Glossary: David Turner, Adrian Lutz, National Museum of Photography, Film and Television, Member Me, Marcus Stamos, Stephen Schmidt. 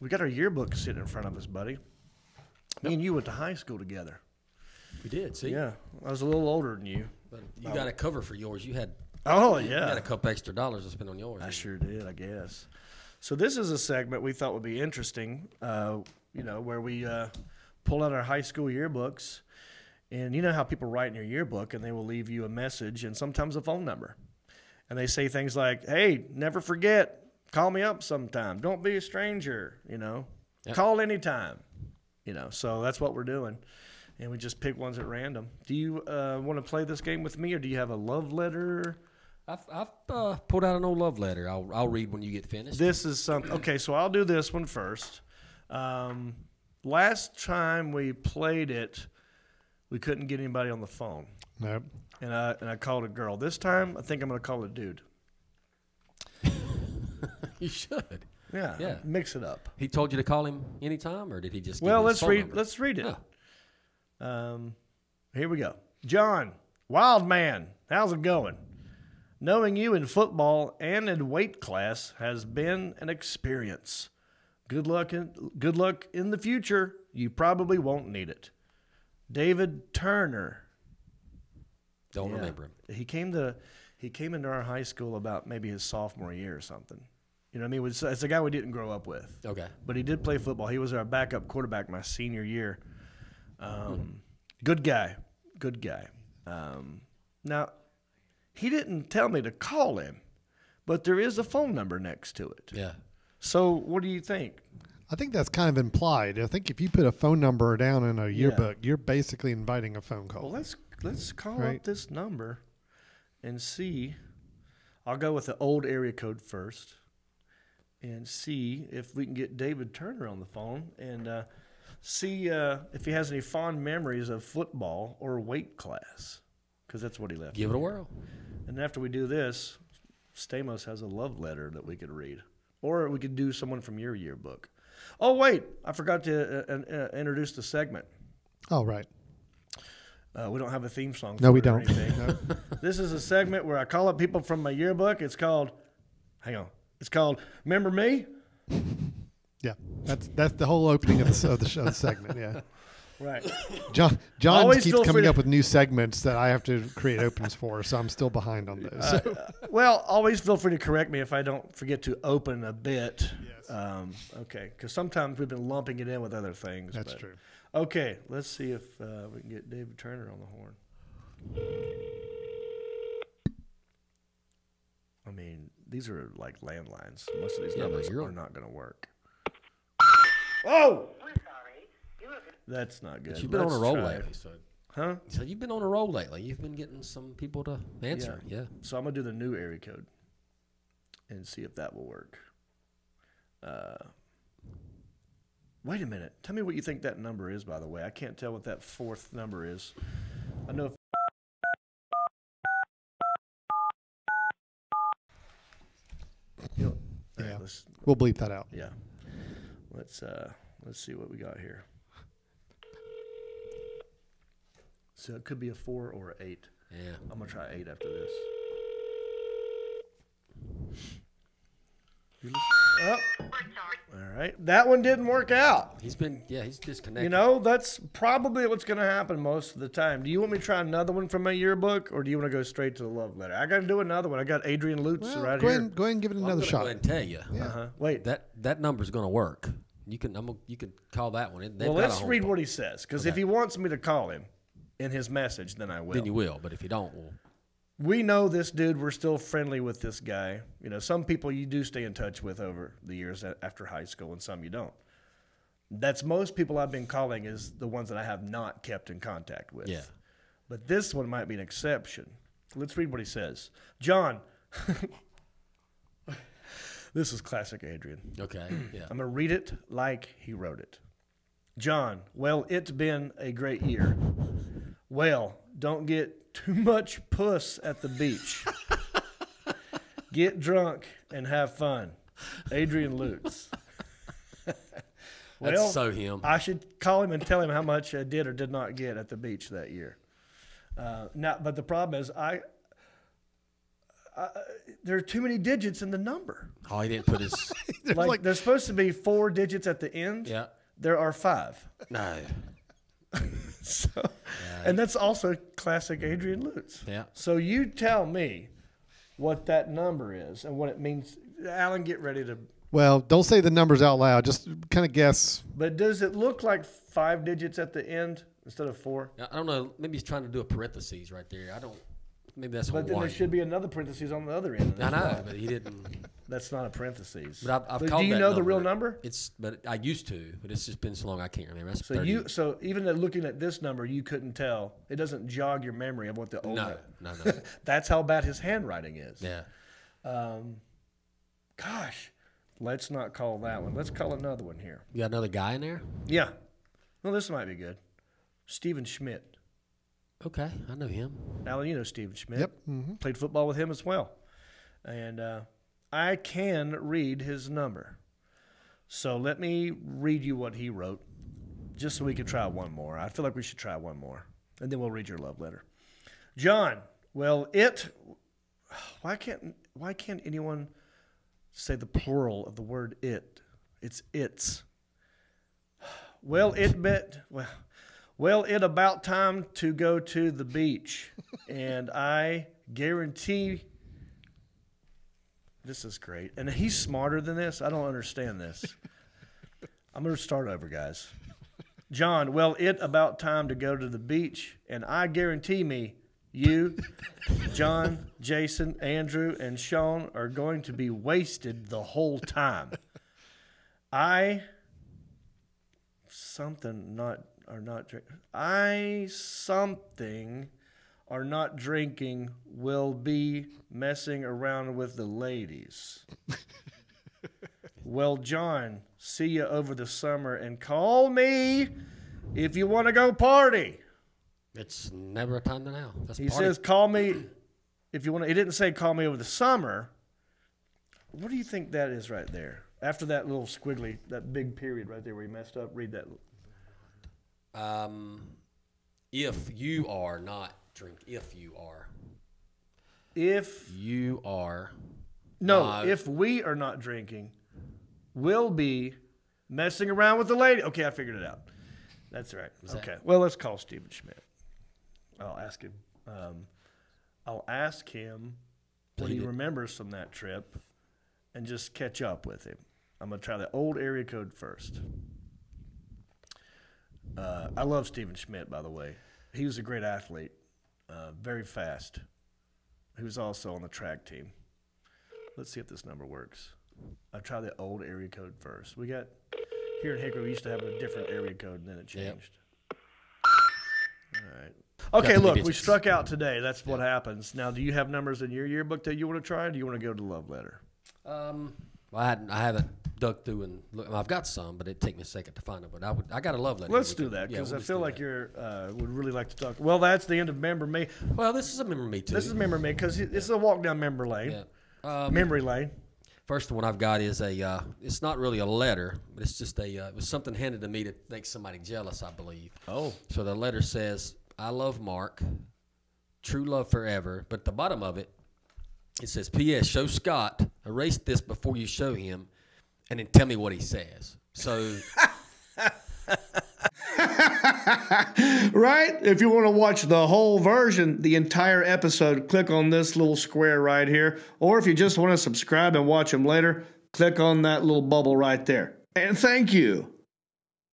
We got our yearbook sitting in front of us, buddy. Me and you went to high school together. We did, see? Yeah. I was a little older than you. But you got a cover for yours. You had you had a couple extra dollars to spend on yours. I sure did, I guess. So this is a segment we thought would be interesting, you know, where we pull out our high school yearbooks. And you know how people write in your yearbook and they will leave you a message and sometimes a phone number. And they say things like, hey, never forget, call me up sometime. Don't be a stranger, you know. Yep. Call anytime, you know. So that's what we're doing. And we just pick ones at random. Do you want to play this game with me, or do you have a love letter? I've pulled out an old love letter. I'll read when you get finished. This is something. Okay, so I'll do this one first. Last time we played it, we couldn't get anybody on the phone. Nope. And I called a girl. This time, I think I'm going to call a dude. You should. Yeah. Yeah. Mix it up. He told you to call him anytime, or did he just? Well, let's read it. Oh. Here we go. John, wild man, how's it going? Knowing you in football and in weight class has been an experience. Good luck in the future. You probably won't need it. David Turner. Don't remember him. He came into our high school about maybe his sophomore year or something. You know what I mean? It's a guy we didn't grow up with. Okay. But he did play football. He was our backup quarterback my senior year. Good guy. Good guy. Now, he didn't tell me to call him, but there is a phone number next to it. Yeah. So what do you think? I think that's kind of implied. I think if you put a phone number down in a yearbook, you're basically inviting a phone call. Well, let's call up this number and see. I'll go with the old area code first and see if we can get David Turner on the phone and see if he has any fond memories of football or weight class, because that's what he left. Give it a whirl. And after we do this, Stamos has a love letter that we could read. Or we could do someone from your yearbook. Oh, wait. I forgot to introduce the segment. Oh, right. We don't have a theme song. No, we don't. No. This is a segment where I call up people from my yearbook. It's called, hang on, it's called Remember Me? Yeah. That's the whole opening of the show segment, yeah. Right. John keeps coming up with new segments that I have to create opens for, so I'm still behind on those. Well, always feel free to correct me if I don't forget to open a bit. Yes. Okay, because sometimes we've been lumping it in with other things. That's true. Okay, let's see if we can get David Turner on the horn. I mean, these are like landlines. Most of these numbers are not going to work. Oh! That's not good. But you've been on a roll lately. Huh? So you've been on a roll lately. You've been getting some people to answer. Yeah. So I'm going to do the new area code and see if that will work. Wait a minute. Tell me what you think that number is, by the way. I can't tell what that fourth number is. I know. Yeah. We'll bleep that out. Yeah. Let's see what we got here. So it could be a 4 or an 8. Yeah. I'm going to try 8 after this. Oh. All right. That one didn't work out. He's disconnected. You know, that's probably what's going to happen most of the time. Do you want me to try another one from my yearbook, or do you want to go straight to the love letter? I got to do another one. I got Adrian Lutz right here. Go ahead and give it another shot. I'm going to go ahead and tell you. Yeah. Wait. That number's going to work. You can call that one. Well, let's read what he says, because if he wants me to call him in his message, then I will. Then you will, but if you don't, we know this dude. We're still friendly with this guy. You know, some people you do stay in touch with over the years after high school, and some you don't. That's most people I've been calling is the ones that I have not kept in contact with. Yeah. But this one might be an exception. Let's read what he says. John, this is classic Adrian. Okay, yeah. I'm going to read it like he wrote it. John, well, it's been a great year. Well, don't get too much puss at the beach. Get drunk and have fun. Adrian Lutz. That's so him. I should call him and tell him how much I did or did not get at the beach that year. But the problem is, I there are too many digits in the number. Oh, he didn't put his. like there's supposed to be 4 digits at the end. Yeah. There are 5. No. So, yeah. And that's also classic Adrian Lutz. Yeah. So you tell me what that number is and what it means. Alan, get ready to. Well, don't say the numbers out loud. Just kind of guess. But does it look like 5 digits at the end instead of 4? I don't know. Maybe he's trying to do a parentheses right there. I don't. Maybe that's Hawaii. But then there should be another parentheses on the other end. I know, right. But he didn't. That's not a parentheses. But I've called. Do you know number, the real number? It's, but I used to, but it's just been so long I can't remember. That's so even looking at this number, you couldn't tell. It doesn't jog your memory of what the old. No. That's how bad his handwriting is. Yeah. Gosh, let's not call that one. Let's call another one here. You got another guy in there? Yeah. Well, this might be good. Stephen Schmidt. Okay, I know him. Alan, you know Stephen Schmidt. Yep. Mm-hmm. Played football with him as well. And I can read his number. So let me read you what he wrote, just so we can try one more. I feel like we should try one more. And then we'll read your love letter. John, well, why can't anyone say the plural of the word it? It's its. Well, Well, it about time to go to the beach, and I guarantee this is great. And he's smarter than this. I don't understand this. I'm going to start over, guys. John, well, it about time to go to the beach, and I guarantee me you, John, Jason, Andrew, and Sean are going to be wasted the whole time. I something are not drinking will be messing around with the ladies. Well, John, see you over the summer and call me if you want to go party. It's never a time to now. He says, call me if you want to. He didn't say call me over the summer. What do you think that is right there? After that little squiggly, that big period right there where he messed up, read that. If you are not drinking, if we are not drinking, we'll be messing around with the lady. Okay, I figured it out. That's right. Okay. Well, let's call Stephen Schmidt. I'll ask him what he remembers from that trip and just catch up with him. I'm going to try the old area code first. I love Stephen Schmidt, by the way. He was a great athlete, very fast. He was also on the track team. Let's see if this number works. I'll try the old area code first. We got here in Hickory, we used to have a different area code, and then it changed. Yep. All right. Okay, look, we struck out today. That's what happens. Now, do you have numbers in your yearbook that you want to try, or do you want to go to love letter? I haven't dug through and look. Well, I've got some, but it'd take me a second to find them. But I got a love letter. Let's do that because I feel like you would really like to talk. Well, that's the end of Member Me. Well, this is a Member Me too. This is Member Me because it's a walk down memory lane. Yeah. Memory lane. First one I've got is a. It's not really a letter, but it's just a. It was something handed to me to make somebody jealous, I believe. Oh. So the letter says, "I love Mark, true love forever." But the bottom of it, it says, "P.S. Show Scott. Erase this before you show him, and then tell me what he says." So, right? If you want to watch the whole version, the entire episode, click on this little square right here. Or if you just want to subscribe and watch them later, click on that little bubble right there. And thank you.